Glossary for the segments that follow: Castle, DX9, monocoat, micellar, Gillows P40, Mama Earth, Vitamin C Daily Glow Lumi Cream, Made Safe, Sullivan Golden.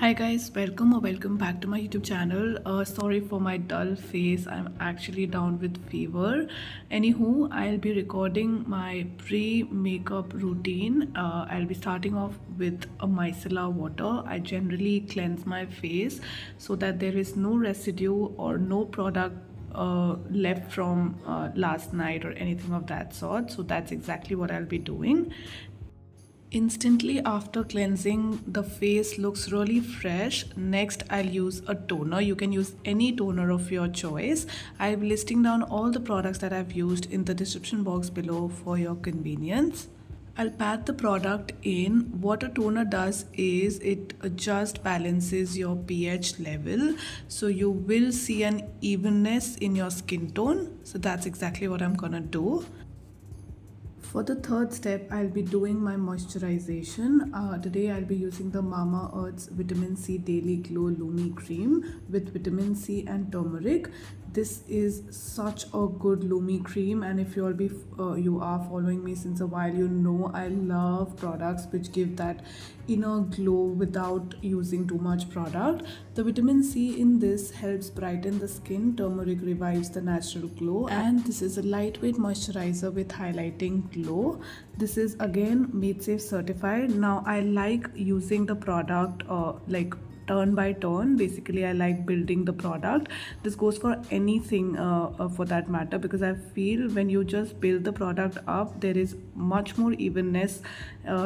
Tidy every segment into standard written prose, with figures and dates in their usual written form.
Hi guys, welcome or welcome back to my YouTube channel. Sorry for my dull face. I'm actually down with fever. Anywho, I'll be recording my pre-makeup routine. I'll be starting off with a micellar water. I generally cleanse my face so that there is no residue or no product left from last night or anything of that sort. So that's exactly what I'll be doing. Instantly after cleansing, the face looks really fresh. Next, I'll use a toner. You can use any toner of your choice. I'll be listing down all the products that I've used in the description box below for your convenience. I'll pat the product in. What a toner does is it just balances your pH level, so you will see an evenness in your skin tone. So that's exactly what I'm gonna do. For the third step, I'll be doing my moisturization. Today I'll be using the Mama Earth's Vitamin C Daily Glow Lumi Cream with vitamin C and turmeric. This is such a good Lumi cream, and if you are following me since a while, you know I love products which give that inner glow without using too much product. The vitamin C in this helps brighten the skin, turmeric revives the natural glow, and this is a lightweight moisturizer with highlighting glow. This is again Made Safe certified. Now I like using the product like turn by turn. Basically, I like building the product. This goes for anything for that matter, because I feel when you just build the product up, there is much more evenness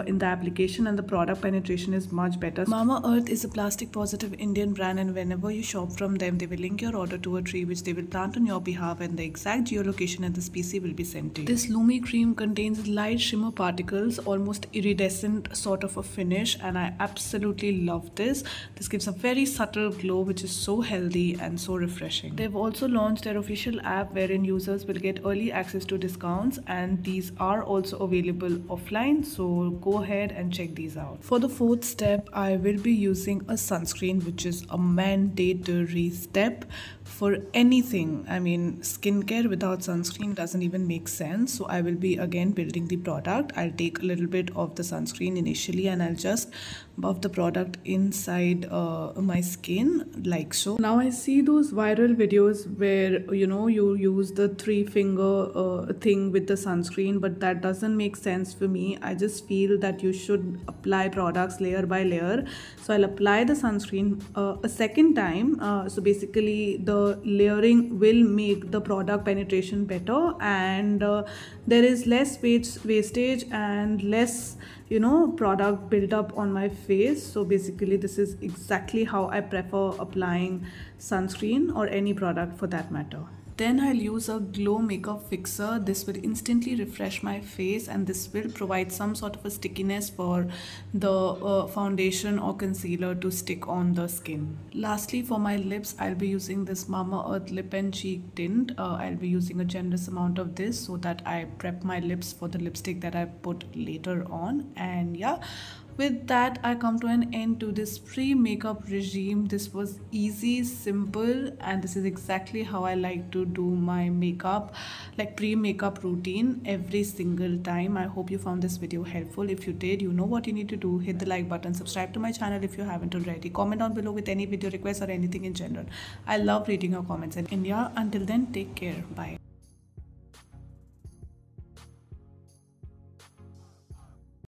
in the application and the product penetration is much better. Mama Earth is a plastic positive Indian brand, and whenever you shop from them, they will link your order to a tree which they will plant on your behalf, and the exact geolocation and the species will be sent to you. This Lumi cream contains light shimmer particles, almost iridescent sort of a finish, and I absolutely love this. This gives a very subtle glow which is so healthy and so refreshing. They've also launched their official app wherein users will get early access to discounts, and these are also available offline, so go ahead and check these out. For the fourth step, I will be using a sunscreen, which is a mandatory step for anything. I mean, skincare without sunscreen doesn't even make sense. So I will be again building the product. I'll take a little bit of the sunscreen initially and I'll just buff the product inside my skin like so. Now I see those viral videos where, you know, you use the three-finger thing with the sunscreen, but that doesn't make sense for me. I just feel that you should apply products layer by layer. So I'll apply the sunscreen a second time. So basically the layering will make the product penetration better, and there is less wastage and less, you know, product build up on my face. So basically this is exactly how I prefer applying sunscreen or any product for that matter. Then I'll use a glow makeup fixer. This will instantly refresh my face, and this will provide some sort of a stickiness for the foundation or concealer to stick on the skin. Lastly, for my lips, I'll be using this Mama Earth Lip and Cheek Tint. I'll be using a generous amount of this so that I prep my lips for the lipstick that I put later on. And yeah, with that, I come to an end to this pre-makeup regime. This was easy, simple, and this is exactly how I like to do my makeup, like pre-makeup routine every single time. I hope you found this video helpful. If you did, you know what you need to do. Hit the like button, subscribe to my channel if you haven't already. Comment down below with any video requests or anything in general. I love reading your comments. And yeah, until then, take care. Bye.